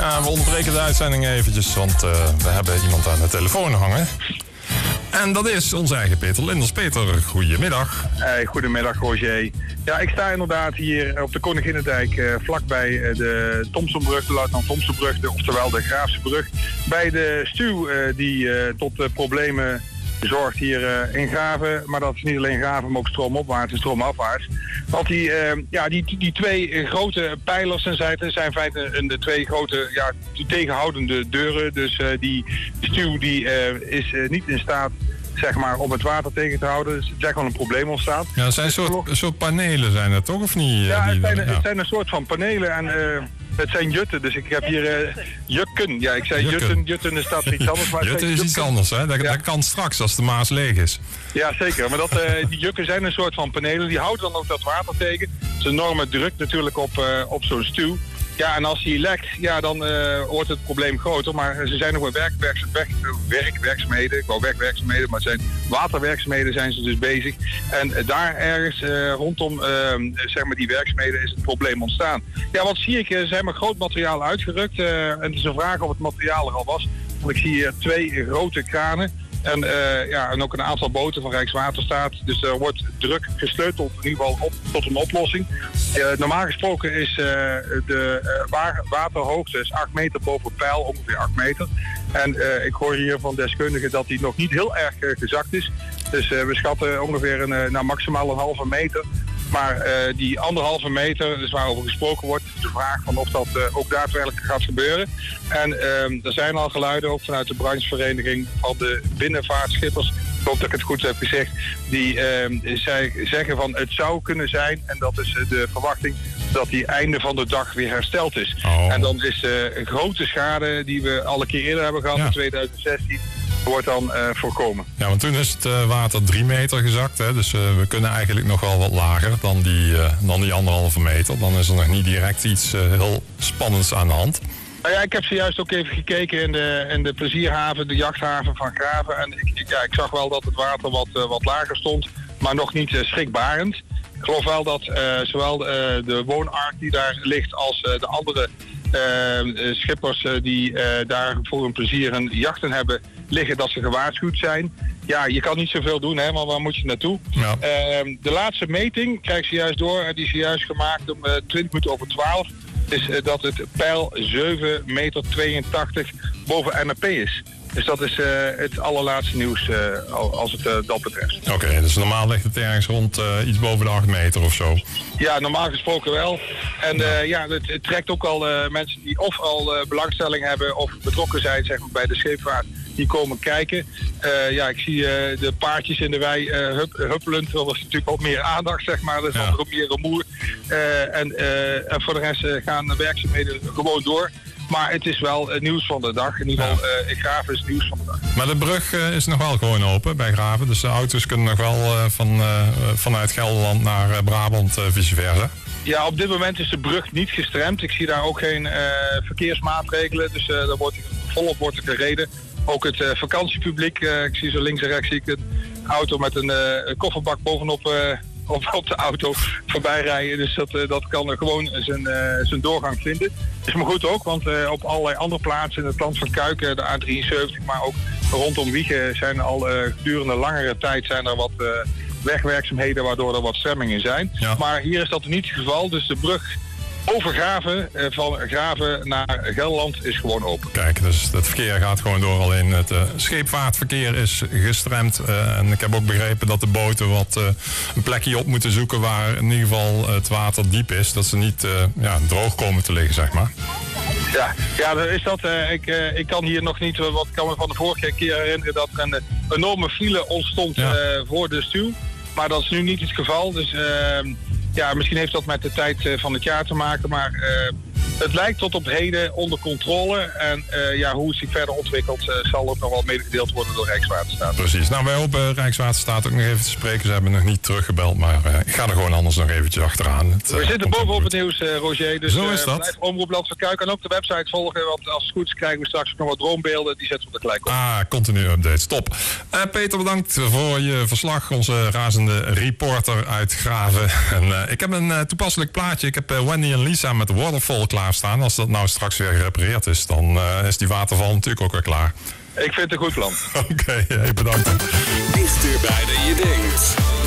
Ja, we onderbreken de uitzending eventjes, want we hebben iemand aan de telefoon hangen. En dat is onze eigen Peter Linders. Peter, goedemiddag. Hey, goedemiddag, Roger. Ja, ik sta inderdaad hier op de Koninginnedijk, vlakbij de Thompsonbrug, de Luidland Thompsonbrug, oftewel de Graafsebrug. Bij de stuw die tot problemen zorgt hier in Grave, maar dat is niet alleen Grave, maar ook stroomopwaarts en stroomafwaarts. Want die twee grote pijlers zijn in feite de twee grote tegenhoudende deuren. Dus die stuw die is niet in staat, zeg maar, om het water tegen te houden. Dus het is echt wel een probleem ontstaat. Ja, het zijn een soort panelen zijn dat toch, of niet? Ja, het zijn een soort van panelen en het zijn jutten. Dus ik heb hier jukken. Ja, ik zei jutten. Jutten is dat iets anders. Maar jutten is iets anders, hè? Dat kan straks als de Maas leeg is. Ja, zeker. Maar die jukken zijn een soort van panelen. Die houden dan ook dat water tegen. Het is een enorme druk natuurlijk op zo'n stuw. Ja, en als die lekt, ja, dan wordt het probleem groter. Maar ze zijn nog wel werkwerkzaamheden, maar zijn waterwerkzaamheden zijn ze dus bezig. En daar ergens rondom zeg maar die werkzaamheden is het probleem ontstaan. Ja, wat zie ik? Ze hebben groot materiaal uitgerukt. En het is een vraag of het materiaal er al was. Want ik zie hier twee grote kranen. En, en ook een aantal boten van Rijkswaterstaat. Dus er wordt druk gesleuteld in ieder geval tot een oplossing. Normaal gesproken is de waterhoogte is 8 meter boven peil, ongeveer 8 meter. En ik hoor hier van deskundigen dat die nog niet heel erg gezakt is. Dus we schatten ongeveer maximaal een halve meter. Maar die anderhalve meter, dus waarover gesproken wordt, is de vraag van of dat ook daadwerkelijk gaat gebeuren. En er zijn al geluiden, ook vanuit de branchevereniging van de binnenvaartschippers, ik hoop dat ik het goed heb gezegd, die zeggen van het zou kunnen zijn, en dat is de verwachting, dat die einde van de dag weer hersteld is. Oh. En dan is een grote schade die we al een keer eerder hebben gehad in 2016... wordt dan voorkomen. Ja, want toen is het water 3 meter gezakt, hè? Dus we kunnen eigenlijk nog wel wat lager dan die anderhalve meter. Dan is er nog niet direct iets heel spannends aan de hand. Nou ja, ik heb zojuist ook even gekeken in de plezierhaven, de jachthaven van Grave. En ik zag wel dat het water wat lager stond, maar nog niet schrikbarend. Ik geloof wel dat zowel de woonark die daar ligt als de andere schippers die daar voor hun plezier een jachten hebben liggen, dat ze gewaarschuwd zijn. Ja, je kan niet zoveel doen, hè, maar waar moet je naartoe? Ja. De laatste meting, krijg ze juist door, die is juist gemaakt om 12:20. Is dat het peil 7,82 meter boven NAP is. Dus dat is het allerlaatste nieuws als het dat betreft. Oké, dus normaal ligt het ergens rond iets boven de 8 meter of zo? Ja, normaal gesproken wel. En het trekt ook al mensen die of al belangstelling hebben of betrokken zijn, zeg maar, bij de scheepvaart, die komen kijken. Ik zie de paardjes in de wei huppelend. Dat was natuurlijk ook meer aandacht, zeg maar. Dat is ook meer rumoer. En voor de rest gaan de werkzaamheden gewoon door. Maar het is wel nieuws van de dag. In ieder geval, Grave is het nieuws van de dag. Maar de brug is nog wel gewoon open bij Grave. Dus de auto's kunnen nog wel vanuit Gelderland naar Brabant, vice versa. Ja, op dit moment is de brug niet gestremd. Ik zie daar ook geen verkeersmaatregelen. Dus daar wordt volop gereden. Ook het vakantiepubliek. Ik zie zo links en rechts zie ik een auto met een kofferbak bovenop op de auto voorbij rijden. Dus dat kan gewoon zijn doorgang vinden. Is maar goed ook, want op allerlei andere plaatsen in het land van Cuijk, de A73, maar ook rondom Wijchen zijn al gedurende langere tijd zijn er wat wegwerkzaamheden waardoor er wat stremmingen zijn. Ja. Maar hier is dat niet het geval, dus de brug over Grave, van Grave naar Gelderland, is gewoon open. Kijk, dus het verkeer gaat gewoon door. Alleen het scheepvaartverkeer is gestremd. En ik heb ook begrepen dat de boten wat een plekje op moeten zoeken waar in ieder geval het water diep is. Dat ze niet droog komen te liggen, zeg maar. Ja, dan is dat. Ik kan hier nog niet, wat kan me van de vorige keer herinneren, dat er een enorme file ontstond voor de stuw. Maar dat is nu niet het geval, dus misschien heeft dat met de tijd van het jaar te maken, maar het lijkt tot op heden onder controle. En hoe het zich verder ontwikkelt zal ook nog wel medegedeeld worden door Rijkswaterstaat. Precies. Nou, wij hopen Rijkswaterstaat ook nog even te spreken. Ze hebben nog niet teruggebeld, maar ik ga er gewoon anders nog eventjes achteraan. We zitten bovenop het nieuws, Roger. Dus zo is dat. Blijf Omroep Land van Cuijk en ook de website volgen, want als het goed is krijgen we straks nog wat droombeelden. Die zetten we er gelijk op. Ah, continu updates. Top. Peter, bedankt voor je verslag. Onze razende reporter uit Grave. En ik heb een toepasselijk plaatje. Ik heb Wendy en Lisa met Waterfall klaar. klaar staan. Als dat nou straks weer gerepareerd is, dan is die waterval natuurlijk ook weer klaar. Ik vind het een goed plan. Oké, bedankt. Dichterbij dan je denkt.